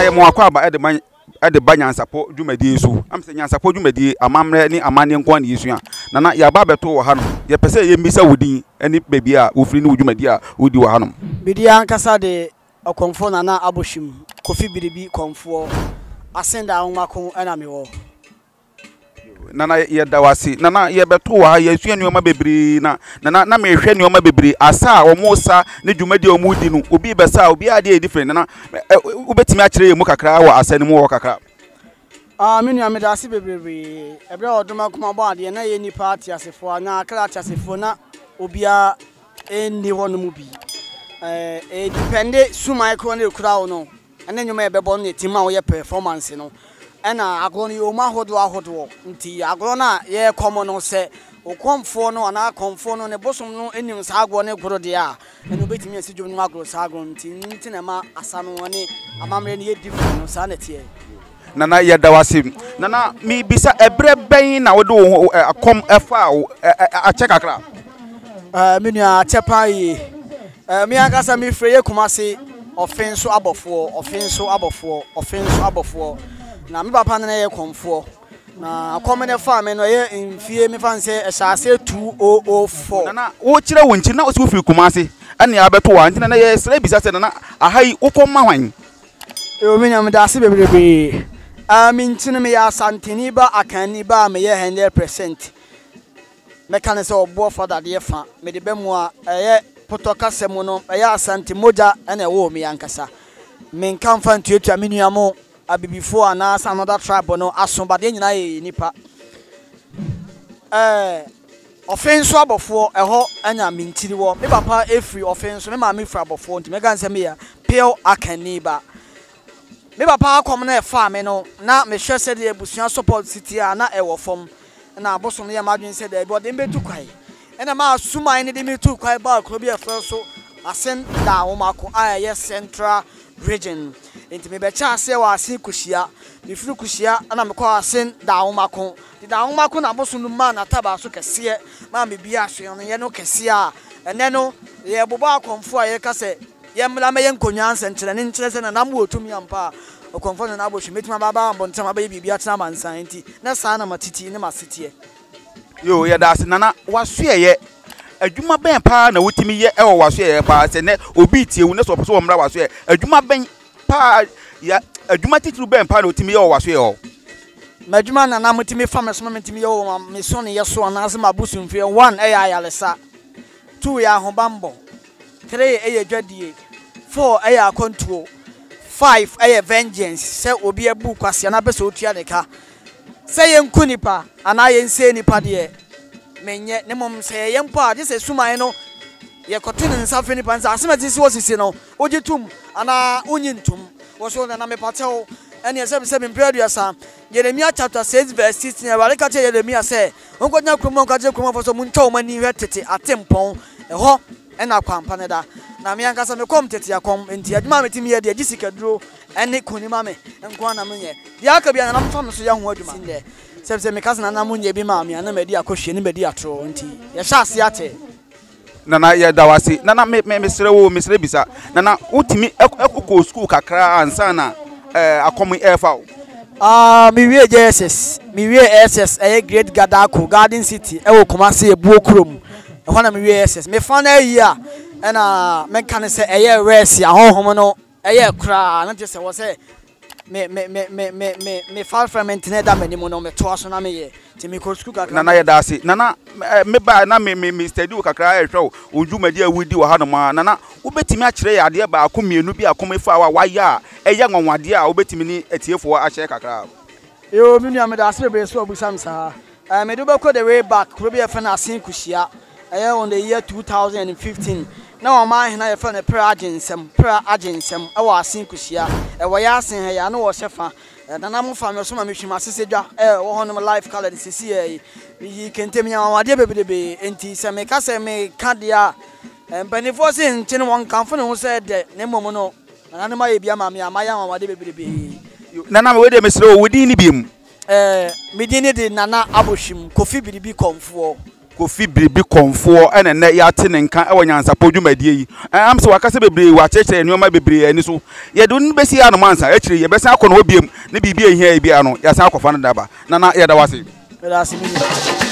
na ye mo akwa ba e de banyansapo dwumadie so am se nyansapo dwumadie amamre ni amane nko na yesu a na na ya ba beto wo ha no ye pese ye misa wodin ani bebi a ofiri ni dwumadie a wodi wo ha no bidia ankasa de akonfo na na aboshim kofi biribi konfo asenda anwako na mewo nana ye dawasi nana ye beto wa ye suanuoma bebere na nana na me hwe nuoma bebere asa omusa ne dwumade omudi no obi besa obi ade e different nana obetimi akire ye mu kakra wa asani mu wo kakra aminu amedasi bebere ebre odoma kuma bo ade na ye ni party asefo na akra asefo na obi a enni wono mu bi e depende su micro na ekura wo no ene nyoma ye bebo no tima wo ye performance no ena agron yo ma hodo nti agron na ye komo no se okomfo no na akomfo no ne bosom no enim sa agron ne goro de a eno betimi ase dwom no agron sa agron nti na ma asa no ne amamre ne ye different no sa na tie nana ye dawasim nana mi bisa ebre ben na wode wo akom efa a check akra menu a chepa yi mi aka sa mi freye kumase ofenso abofo ofenso abofo ofenso abofo na me papa na ye komfo na akomene farm no ye mfie me fan se esase 2004 na wo kire wo nchi na wo firi kumase ane abeto wa ntina na ye sere bisa se na ahai ukomma hwan e o menya me da se bebrebe a me ntina me ya santini ba akani ba me ye 100% me kan se obo father de fa me de bemu a ye potoka semu no ye asanti moja ene wo me yankasa me kan fa ntuetu amenu amo abibifo ana another tribe no asomba de nyina ye nipa offense abofo eho anya mentiri wo me papa every offense me ma me fra abofo nti me ganse me ya pale akaniba me papa akom na e fa me no na me hwe se de busuan support city ana e wo fom na abosom ye madwen se de bi o de me tu kwai ena ma asuma ni de me tu kwai ba ko bi e fa so asen da wo mako aye central region inti me becha se wa asin kushia me furu kushia ana me kwa asin dawo mako ti dawo mako na bosu numa na taba so kese ma me bia so ye no kese a ene no ye bobo akomfo a ye kase ye mla me ye nkonya nsentre ne ntre se na nam wotumi ampa akomfo na aboshi metima baba ambo ntama ba bibia tena mansan inti na sa na matiti ne masete yo ye da asina na waso ye adwuma ben pa na wotimi ye ewo waso ye pa se ne obi tie wu ne so so mra waso ye adwuma ben pa ya adwuma titru ben pa na otimi ye o waso ye o madwuma na na motimi fa me so motimi ye o me so ne ye so anase mabusu mfie 1 eya yalesa 2 ya hobambo 3 eya dwadie 4 eya control 5 eya vengeance se obi abu kwase na pese otua neka se ye nku nipa anaye nse nipa de menye ne mom se ye mpo ade se suman no ye kotun nsafe nipa nsa asemati si wosisi no ojetum ana onyi ntum woso na me patel ene se me period asa Jeremiah chapter 6 verse 16 abalika che Jeremiah se onkonya kromo onkaje kromo foso munto mani hwetete atempon eho ena kwampa ne da na me anka se me kom tete akom enti aduma metimi ye de gisika duro ene konima me enko na menye ya ka bia na mfam so ya ho aduma se me kasa na na munye bi ma me ana me di akohwe ne me di atro enti ye sha ase ate nana ye dawasi nana mesrewo mesre bisa nana utimi ekoko school kakra ansa na akomi efao mi wie jss mi wie ss e great gadako garden city e wo komase e buo krom e ho na mi wie ss me fa na yi a na men kan se e ye wesi ahohom no e ye kra na je se wo se me far from internet da meni mo no me to aso na me ye ti me ko school kakra nana ye da ase nana me ba na me study wo kakra e hwe o dwumadi awudi wo ha no ma nana obetimi a kire yade ba akomienu bi akomefa wa ya e ye nwanwade a obetimi ni atiefo a kire kakra yo mi nua me da ase be so obusam sa me do be ko the way back we be fa na asin kushia e on the year 2015 na o ma hina ye fa na prayer agencem e wa asin kushia e wo ya asin he ya na wo shefa nana mo fa me so ma me hwima sesedwa e wo ho no life color sisi e yi kentemiya wade bebebe enti se me ka se me ka dia mpanifo se ntene won kanfo ne ho se de ne momo no nana ma ye bia ma me amaya wade bebebe nana me we de mesre wo din ni biem me din ni de nana aboshim kofi biribi komfo Kofi Bibi Comfort and a Nayatin and Kawanyansapodu, my dear. I am so I can say, I church and you might be and so. You don't be see Anamans, actually, your best alcohol will be here, Biano, Yasako Fanadaba. Nana, yeah, that was it.